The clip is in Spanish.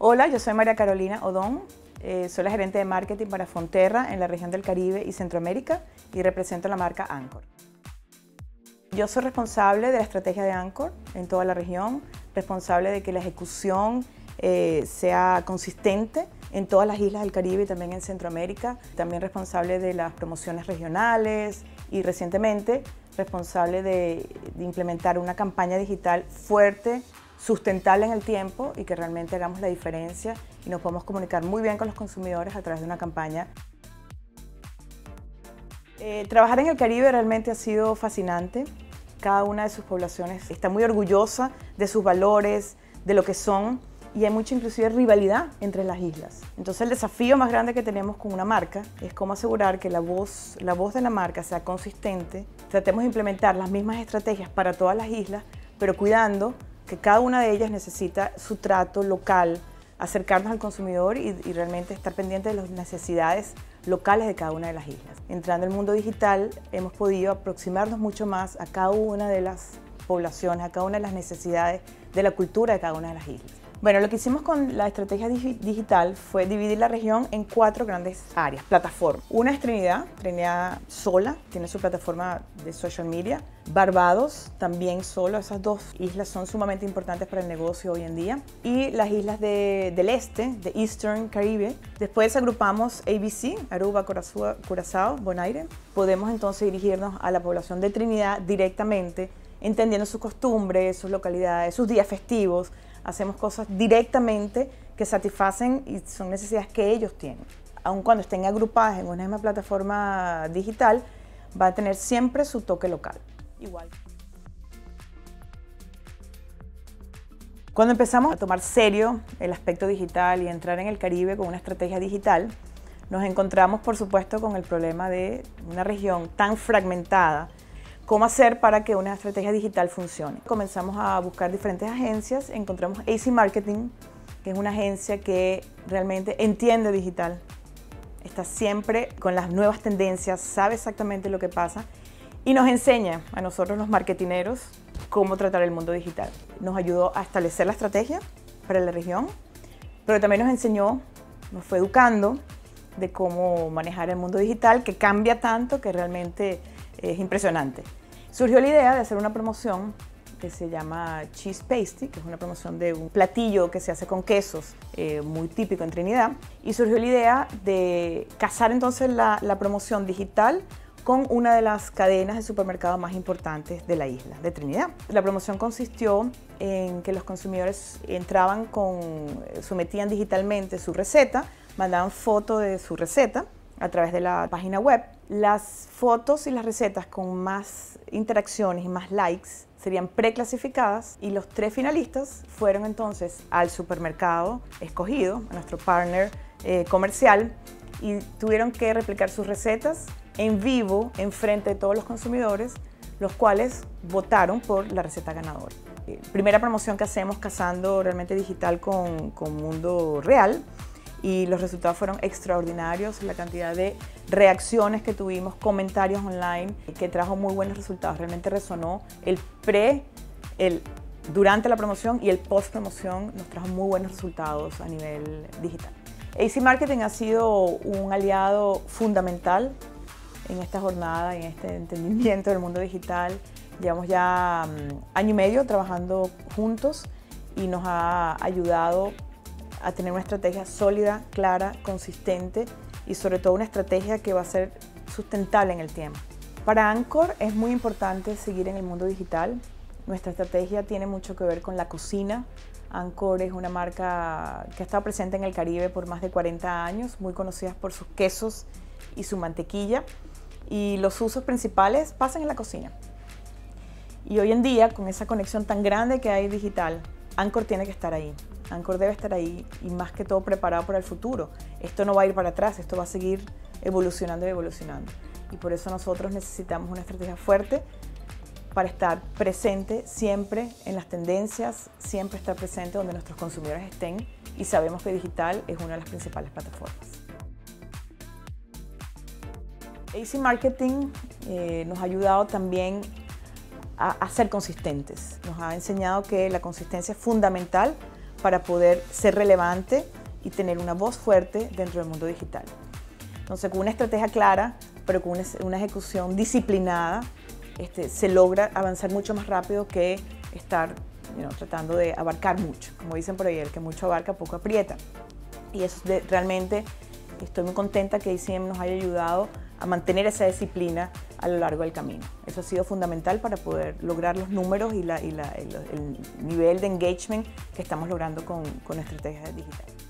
Hola, yo soy María Carolina Odón, soy la gerente de marketing para Fonterra en la región del Caribe y Centroamérica y represento la marca Anchor. Yo soy responsable de la estrategia de Anchor en toda la región, responsable de que la ejecución sea consistente en todas las islas del Caribe y también en Centroamérica, también responsable de las promociones regionales y recientemente responsable de implementar una campaña digital fuerte, sustentable en el tiempo y que realmente hagamos la diferencia y nos podamos comunicar muy bien con los consumidores a través de una campaña. Trabajar en el Caribe realmente ha sido fascinante. Cada una de sus poblaciones está muy orgullosa de sus valores, de lo que son y hay mucha inclusive rivalidad entre las islas. Entonces el desafío más grande que tenemos con una marca es cómo asegurar que la voz de la marca sea consistente. Tratemos de implementar las mismas estrategias para todas las islas, pero cuidando que cada una de ellas necesita su trato local, acercarnos al consumidor y realmente estar pendiente de las necesidades locales de cada una de las islas. Entrando al mundo digital, hemos podido aproximarnos mucho más a cada una de las poblaciones, a cada una de las necesidades de la cultura de cada una de las islas. Bueno, lo que hicimos con la estrategia digital fue dividir la región en cuatro grandes áreas, plataformas. Una es Trinidad sola, tiene su plataforma de social media. Barbados, también solo, esas dos islas son sumamente importantes para el negocio hoy en día. Y las islas del este, de Eastern Caribe. Después agrupamos ABC, Aruba, Curazao, Bonaire. Podemos entonces dirigirnos a la población de Trinidad directamente, entendiendo sus costumbres, sus localidades, sus días festivos. Hacemos cosas directamente que satisfacen y son necesidades que ellos tienen. Aun cuando estén agrupadas en una misma plataforma digital, va a tener siempre su toque local. Igual. Cuando empezamos a tomar serio el aspecto digital y entrar en el Caribe con una estrategia digital, nos encontramos, por supuesto, con el problema de una región tan fragmentada. ¿Cómo hacer para que una estrategia digital funcione? Comenzamos a buscar diferentes agencias, encontramos AC Marketing, que es una agencia que realmente entiende digital, está siempre con las nuevas tendencias, sabe exactamente lo que pasa y nos enseña a nosotros los marketineros cómo tratar el mundo digital. Nos ayudó a establecer la estrategia para la región, pero también nos enseñó, nos fue educando de cómo manejar el mundo digital que cambia tanto que realmente es impresionante. Surgió la idea de hacer una promoción que se llama Cheese Pasty, que es una promoción de un platillo que se hace con quesos, muy típico en Trinidad. Y surgió la idea de casar entonces la promoción digital con una de las cadenas de supermercados más importantes de la isla, de Trinidad. La promoción consistió en que los consumidores entraban sometían digitalmente su receta, mandaban foto de su receta a través de la página web. Las fotos y las recetas con más interacciones y más likes serían preclasificadas y los tres finalistas fueron entonces al supermercado escogido, a nuestro partner comercial, y tuvieron que replicar sus recetas en vivo, enfrente de todos los consumidores, los cuales votaron por la receta ganadora. Primera promoción que hacemos casando realmente digital con mundo real. Y los resultados fueron extraordinarios, la cantidad de reacciones que tuvimos, comentarios online, que trajo muy buenos resultados. Realmente resonó el durante la promoción y el post promoción nos trajo muy buenos resultados a nivel digital. AC Marketing ha sido un aliado fundamental en esta jornada, en este entendimiento del mundo digital. Llevamos ya año y medio trabajando juntos y nos ha ayudado a tener una estrategia sólida, clara, consistente y sobre todo una estrategia que va a ser sustentable en el tiempo. Para Anchor es muy importante seguir en el mundo digital. Nuestra estrategia tiene mucho que ver con la cocina. Anchor es una marca que ha estado presente en el Caribe por más de 40 años, muy conocida por sus quesos y su mantequilla. Y los usos principales pasan en la cocina. Y hoy en día, con esa conexión tan grande que hay digital, Anchor tiene que estar ahí. Anchor debe estar ahí y más que todo preparado para el futuro. Esto no va a ir para atrás, esto va a seguir evolucionando y evolucionando. Y por eso nosotros necesitamos una estrategia fuerte para estar presente siempre en las tendencias, siempre estar presente donde nuestros consumidores estén y sabemos que digital es una de las principales plataformas. AC Marketing nos ha ayudado también a ser consistentes. Nos ha enseñado que la consistencia es fundamental para poder ser relevante y tener una voz fuerte dentro del mundo digital. Entonces, con una estrategia clara, pero con una ejecución disciplinada, se logra avanzar mucho más rápido que estar tratando de abarcar mucho. Como dicen por ahí, el que mucho abarca, poco aprieta. Y eso realmente estoy muy contenta que ICM nos haya ayudado a mantener esa disciplina a lo largo del camino. Eso ha sido fundamental para poder lograr los números y el nivel de engagement que estamos logrando con nuestra estrategia digital.